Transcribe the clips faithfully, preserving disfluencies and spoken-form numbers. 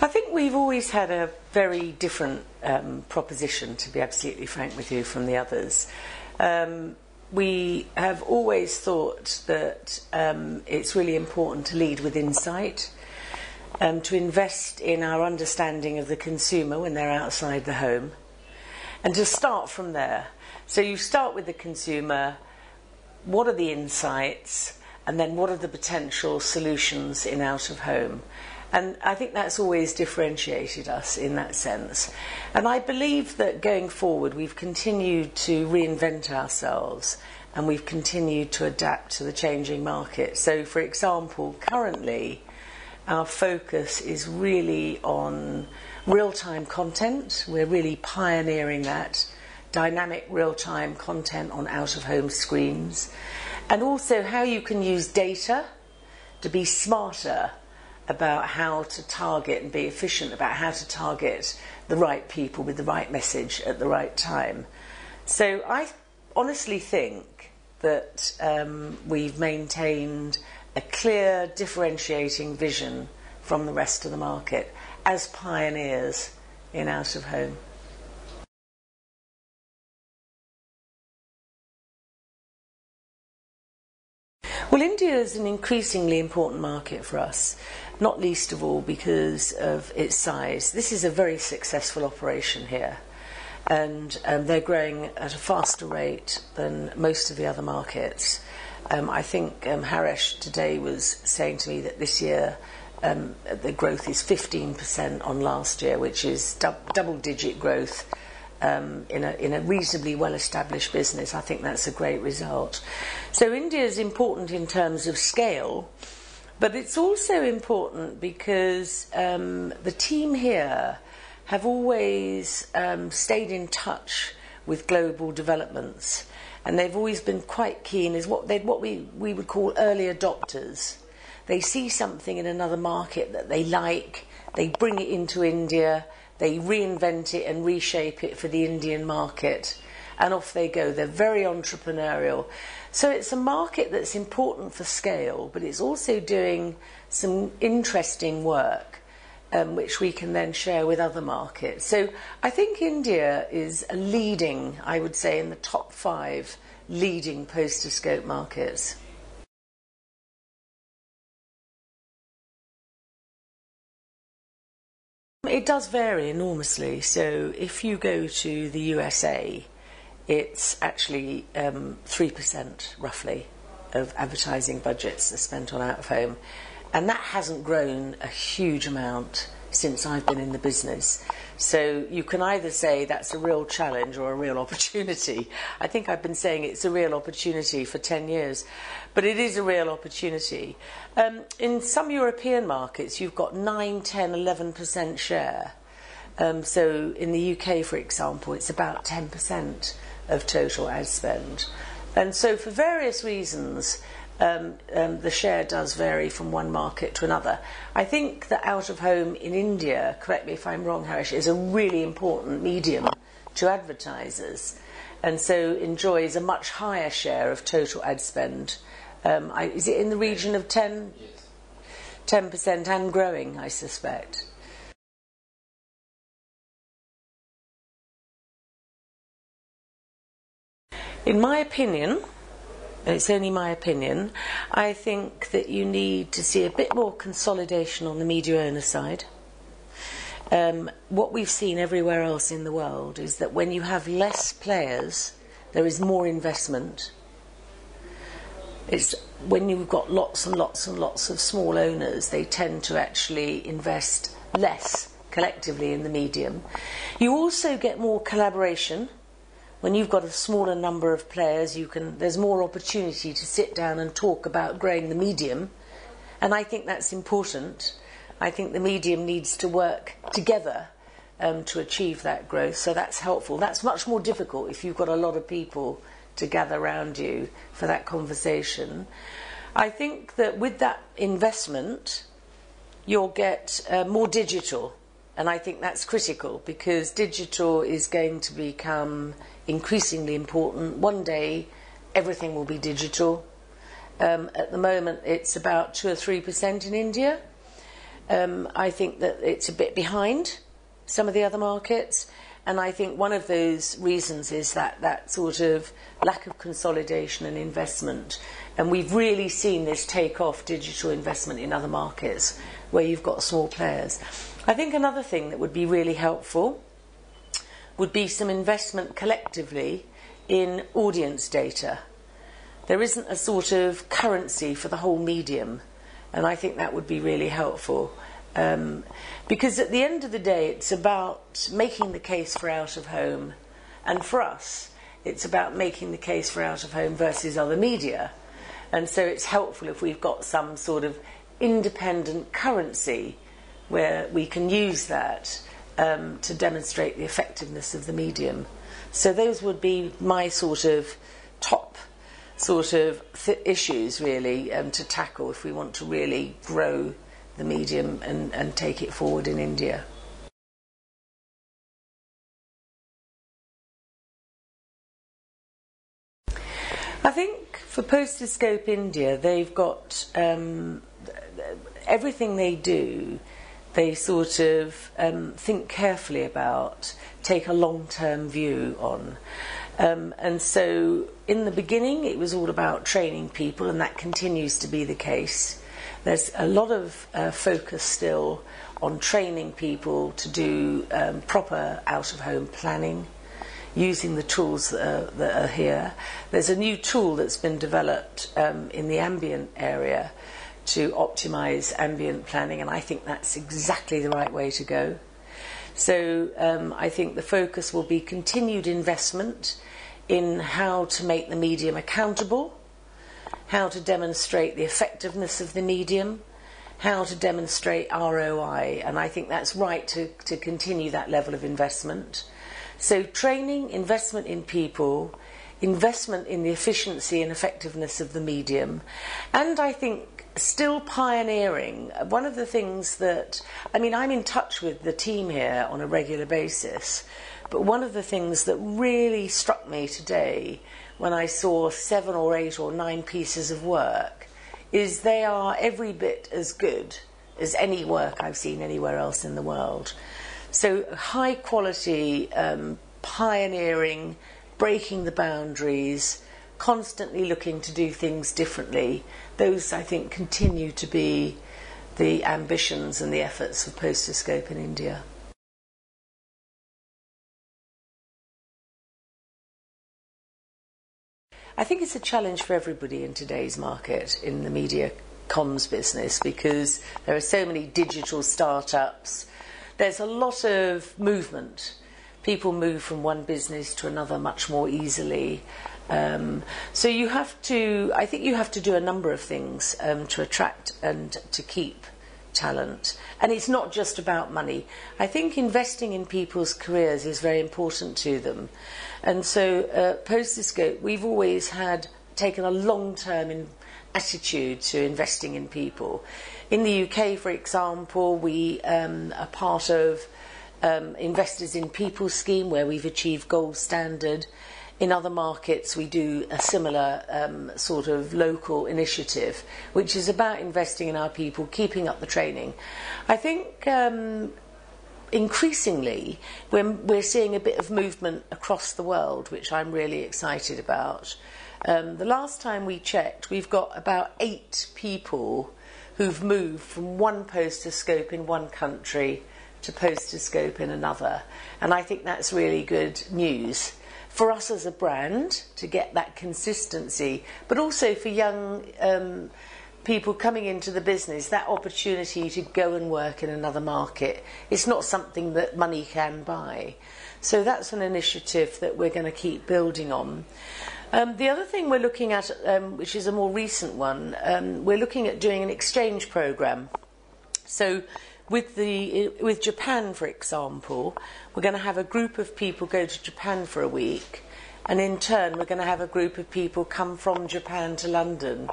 I think we've always had a very different um, proposition, to be absolutely frank with you, from the others. Um, we have always thought that um, it's really important to lead with insight, um, to invest in our understanding of the consumer when they're outside the home, and to start from there. So you start with the consumer, what are the insights, and then what are the potential solutions in out of home? And I think that's always differentiated us in that sense. And I believe that going forward, we've continued to reinvent ourselves and we've continued to adapt to the changing market. So, for example, currently, our focus is really on real-time content. We're really pioneering that, dynamic real-time content on out-of-home screens. And also how you can use data to be smarter about how to target and be efficient about how to target the right people with the right message at the right time. So I honestly think that um, we've maintained a clear differentiating vision from the rest of the market as pioneers in out of home. Well, India is an increasingly important market for us, not least of all because of its size. This is a very successful operation here, and um, they're growing at a faster rate than most of the other markets. Um, I think um, Haresh today was saying to me that this year um, the growth is fifteen percent on last year, which is du double-digit growth Um, in, a, in a reasonably well-established business. I think that's a great result. So India is important in terms of scale, but it's also important because um, the team here have always um, stayed in touch with global developments, and they've always been quite keen as what, they'd, what we, we would call early adopters. They see something in another market that they like, they bring it into India, they reinvent it and reshape it for the Indian market, and off they go. They're very entrepreneurial. So it's a market that's important for scale, but it's also doing some interesting work, um, which we can then share with other markets. So I think India is a leading, I would say, in the top five leading Posterscope markets. It does vary enormously. So if you go to the U S A, it's actually um, three percent roughly of advertising budgets are spent on out of home. And that hasn't grown a huge amount since I've been in the business. So you can either say that's a real challenge or a real opportunity. I think I've been saying it's a real opportunity for ten years, but it is a real opportunity. Um, in some European markets, you've got nine, ten, eleven percent share. Um, so in the U K, for example, it's about ten percent of total ad spend. And so for various reasons, um, um, the share does vary from one market to another. I think that out of home in India, correct me if I'm wrong, Haresh, is a really important medium to advertisers, and so enjoys a much higher share of total ad spend. Um, I, is it in the region of ten? Yes. ten percent and growing, I suspect. In my opinion, it's only my opinion, I think that you need to see a bit more consolidation on the media owner side. Um, what we've seen everywhere else in the world is that when you have less players, there is more investment. It's when you've got lots and lots and lots of small owners, they tend to actually invest less collectively in the medium. You also get more collaboration. When you've got a smaller number of players, you can, there's more opportunity to sit down and talk about growing the medium. And I think that's important. I think the medium needs to work together um, to achieve that growth. So that's helpful. That's much more difficult if you've got a lot of people to gather around you for that conversation. I think that with that investment, you'll get uh, more digital. And I think that's critical because digital is going to become increasingly important. One day, everything will be digital. Um, at the moment, it's about two or three percent in India. Um, I think that it's a bit behind some of the other markets, and I think one of those reasons is that, that sort of lack of consolidation and investment. And we've really seen this take off digital investment in other markets where you've got small players. I think another thing that would be really helpful would be some investment collectively in audience data. There isn't a sort of currency for the whole medium, and I think that would be really helpful. Um, because at the end of the day, it's about making the case for out-of-home. And for us, it's about making the case for out-of-home versus other media. And so it's helpful if we've got some sort of independent currency where we can use that um, to demonstrate the effectiveness of the medium. So those would be my sort of top sort of th issues, really, um, to tackle if we want to really grow the medium and, and take it forward in India. I think for Posterscope India, they've got um, everything they do, they sort of um, think carefully about, take a long-term view on. Um, and so in the beginning, it was all about training people, and that continues to be the case. There's a lot of uh, focus still on training people to do um, proper out-of-home planning, using the tools that are, that are here. There's a new tool that's been developed um, in the ambient area to optimise ambient planning, and I think that's exactly the right way to go. So um, I think the focus will be continued investment in how to make the medium accountable, how to demonstrate the effectiveness of the medium, how to demonstrate R O I, and I think that's right to, to continue that level of investment. So training, investment in people, investment in the efficiency and effectiveness of the medium, and I think still pioneering. One of the things that, I mean, I'm in touch with the team here on a regular basis, but one of the things that really struck me today when I saw seven or eight or nine pieces of work is they are every bit as good as any work I've seen anywhere else in the world. So high quality, um, pioneering, breaking the boundaries, constantly looking to do things differently. Those, I think, continue to be the ambitions and the efforts of Posterscope in India. I think it's a challenge for everybody in today's market, in the media comms business, because there are so many digital startups. There's a lot of movement. People move from one business to another much more easily. Um, so you have to, I think you have to do a number of things um, to attract and to keep talent. And it's not just about money. I think investing in people's careers is very important to them. And so uh, Posterscope, we've always had taken a long-term in attitude to investing in people. In the U K, for example, we um, are part of um, Investors in People scheme, where we've achieved gold standard. In other markets, we do a similar um, sort of local initiative, which is about investing in our people, keeping up the training. I think um, increasingly we're, we're seeing a bit of movement across the world, which I'm really excited about. Um, the last time we checked, we've got about eight people who've moved from one Posterscope in one country to Posterscope in another. And I think that's really good news for us as a brand to get that consistency, but also for young um, people coming into the business, that opportunity to go and work in another market. It's not something that money can buy. So that's an initiative that we're going to keep building on. Um, the other thing we're looking at, um, which is a more recent one, um, we're looking at doing an exchange program. So With, the, with Japan, for example, we're going to have a group of people go to Japan for a week, and in turn we're going to have a group of people come from Japan to London.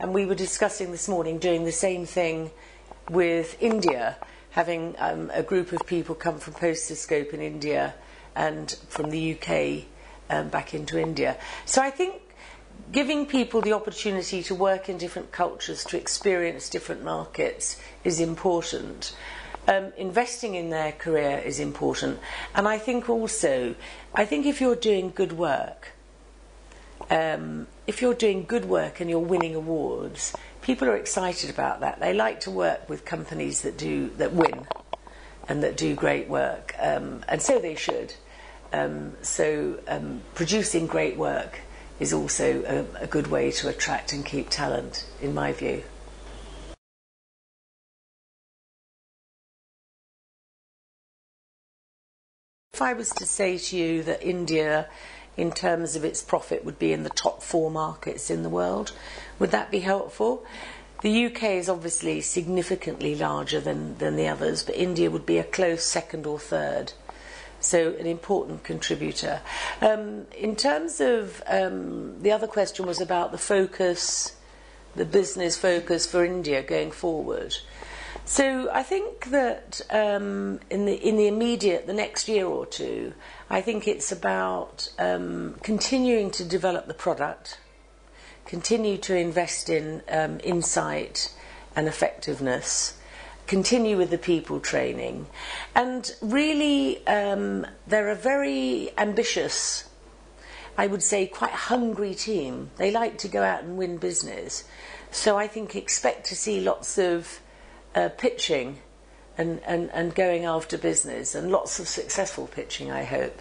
And we were discussing this morning doing the same thing with India, having um, a group of people come from Posterscope in India and from the U K um, back into India. So I think giving people the opportunity to work in different cultures, to experience different markets is important. Um, investing in their career is important. And I think also, I think if you're doing good work, um, if you're doing good work and you're winning awards, people are excited about that. They like to work with companies that do that win and that do great work, um, and so they should. Um, so um, producing great work is also a, a good way to attract and keep talent, in my view. If I was to say to you that India, in terms of its profit, would be in the top four markets in the world, would that be helpful? The U K is obviously significantly larger than, than the others, but India would be a close second or third. So an important contributor. Um, in terms of um, the other question was about the focus, the business focus for India going forward. So I think that um, in the in the immediate, the next year or two, I think it's about um, continuing to develop the product, continue to invest in um, insight and effectiveness, continue with the people training, and really um, they're a very ambitious, I would say quite hungry team. They like to go out and win business, so I think expect to see lots of uh, pitching and, and, and going after business, and lots of successful pitching, I hope.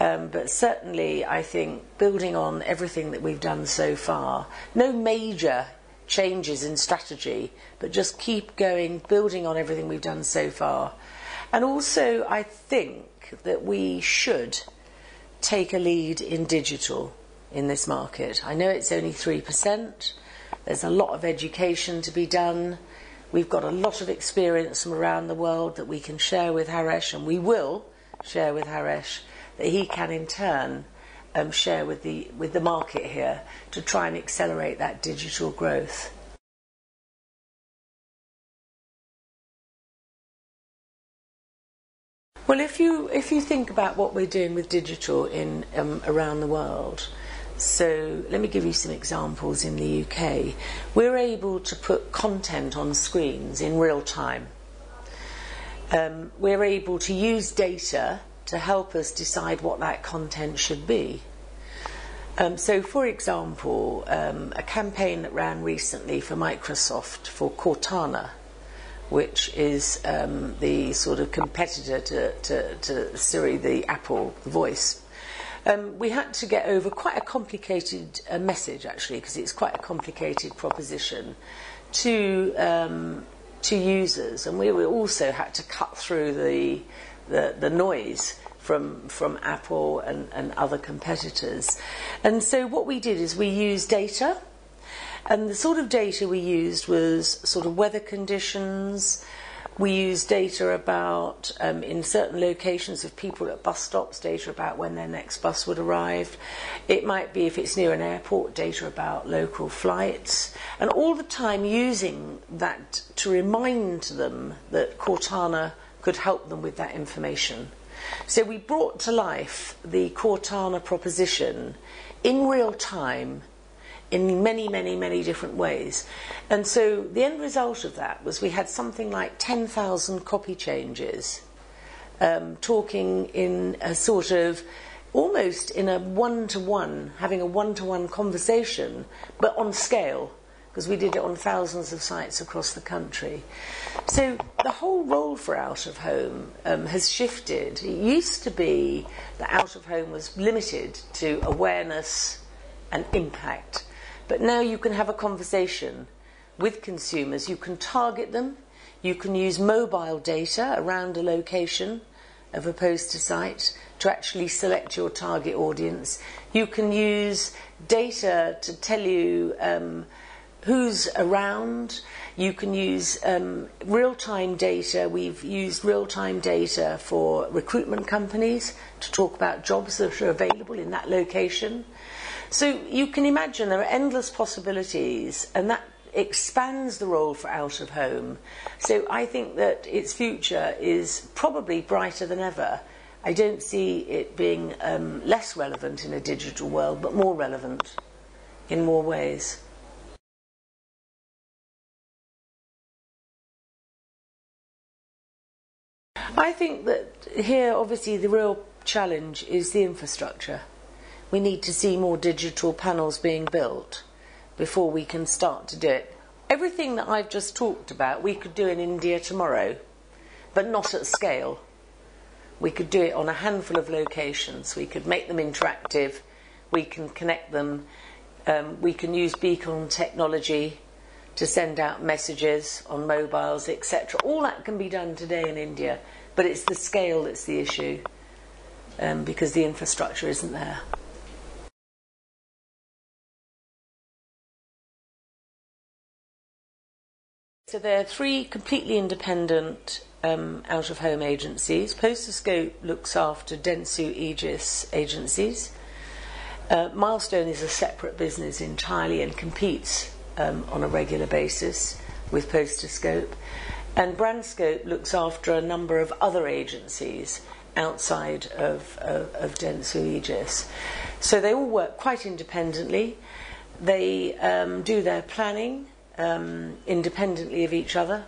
Um, but certainly I think building on everything that we've done so far, no major changes in strategy, but just keep going, building on everything we've done so far. And also I think that we should take a lead in digital in this market. I know it's only three percent. There's a lot of education to be done. We've got a lot of experience from around the world that we can share with Haresh, and we will share with Haresh, that he can in turn Um, share with the with the market here to try and accelerate that digital growth. Well, if you if you think about what we're doing with digital in um, around the world, so let me give you some examples. In the U K, we're able to put content on screens in real time. Um, we're able to use data to help us decide what that content should be. Um, so, for example, um, a campaign that ran recently for Microsoft for Cortana, which is um, the sort of competitor to, to, to Siri, the Apple voice. Um, we had to get over quite a complicated uh, message, actually, because it's quite a complicated proposition to, um, to users. And we also had to cut through the The, the noise from from Apple and, and other competitors. And so what we did is we used data, and the sort of data we used was sort of weather conditions. We used data about, um, in certain locations, of people at bus stops, data about when their next bus would arrive. It might be, if it's near an airport, data about local flights. And all the time using that to remind them that Cortana could help them with that information. So we brought to life the Cortana proposition in real time in many, many, many different ways. And so the end result of that was we had something like ten thousand copy changes, um, talking in a sort of almost in a one-to-one, having a one-to-one conversation, but on scale, because we did it on thousands of sites across the country. So the whole role for out-of-home um, has shifted. It used to be that out-of-home was limited to awareness and impact, but now you can have a conversation with consumers. You can target them. You can use mobile data around a location of a poster site to actually select your target audience. You can use data to tell you Um, who's around. You can use um, real-time data. We've used real-time data for recruitment companies to talk about jobs that are available in that location. So you can imagine there are endless possibilities, and that expands the role for out-of-home. So I think that its future is probably brighter than ever. I don't see it being um, less relevant in a digital world, but more relevant. in more ways. I think that here, obviously, the real challenge is the infrastructure. We need to see more digital panels being built before we can start to do it. Everything that I've just talked about, we could do in India tomorrow, but not at scale. We could do it on a handful of locations. We could make them interactive. We can connect them. Um, we can use beacon technology to send out messages on mobiles, et cetera. All that can be done today in India, but it's the scale that's the issue, um, because the infrastructure isn't there. So there are three completely independent um, out-of-home agencies. Posterscope looks after Dentsu Aegis agencies. Uh, Milestone is a separate business entirely and competes um, on a regular basis with Posterscope. And Brandscope looks after a number of other agencies outside of, of, of Dentsu Aegis. So they all work quite independently. They um, do their planning Um, independently of each other,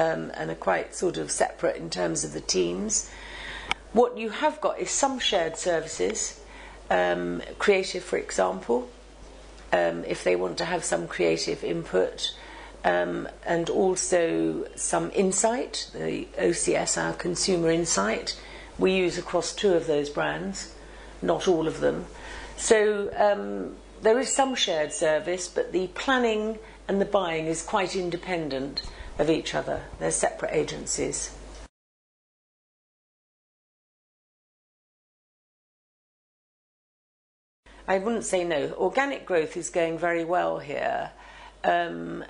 um, and are quite sort of separate in terms of the teams. What you have got is some shared services, um, creative, for example, um, if they want to have some creative input, um, and also some insight, the O C S, our consumer insight, we use across two of those brands, not all of them. So um, there is some shared service, but the planning and the buying is quite independent of each other. They're separate agencies. I wouldn't say no. Organic growth is going very well here, um,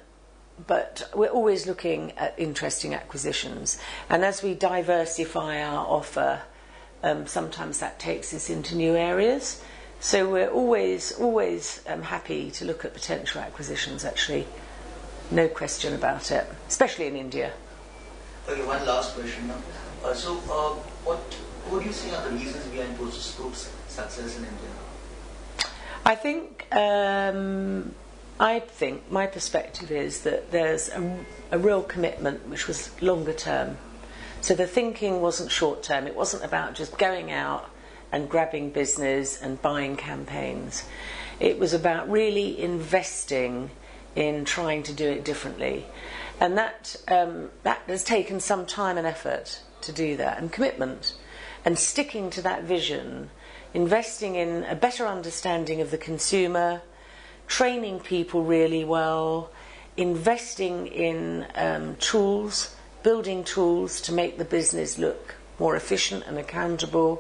but we're always looking at interesting acquisitions. And as we diversify our offer, um, sometimes that takes us into new areas. So we're always, always um, happy to look at potential acquisitions, actually. No question about it, especially in India. Okay, one last question. Uh, so uh, what, what do you see are the reasons behind Posterscope's success in India? I think, um, I think my perspective is that there's a, a real commitment which was longer term. So the thinking wasn't short term. It wasn't about just going out and grabbing business and buying campaigns. It was about really investing in trying to do it differently. And that, um, that has taken some time and effort to do that, and commitment, and sticking to that vision, investing in a better understanding of the consumer, training people really well, investing in um, tools, building tools to make the business look more efficient and accountable,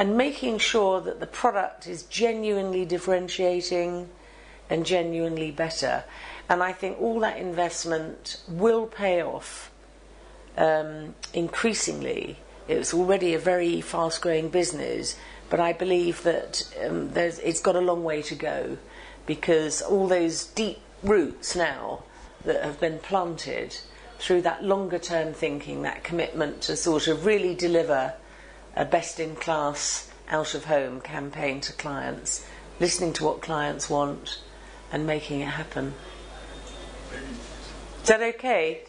and making sure that the product is genuinely differentiating and genuinely better. And I think all that investment will pay off um, increasingly. It's already a very fast-growing business, but I believe that um, there's, it's got a long way to go, because all those deep roots now that have been planted through that longer-term thinking, that commitment to sort of really deliver a best-in-class out-of-home campaign to clients, listening to what clients want and making it happen. Is that okay?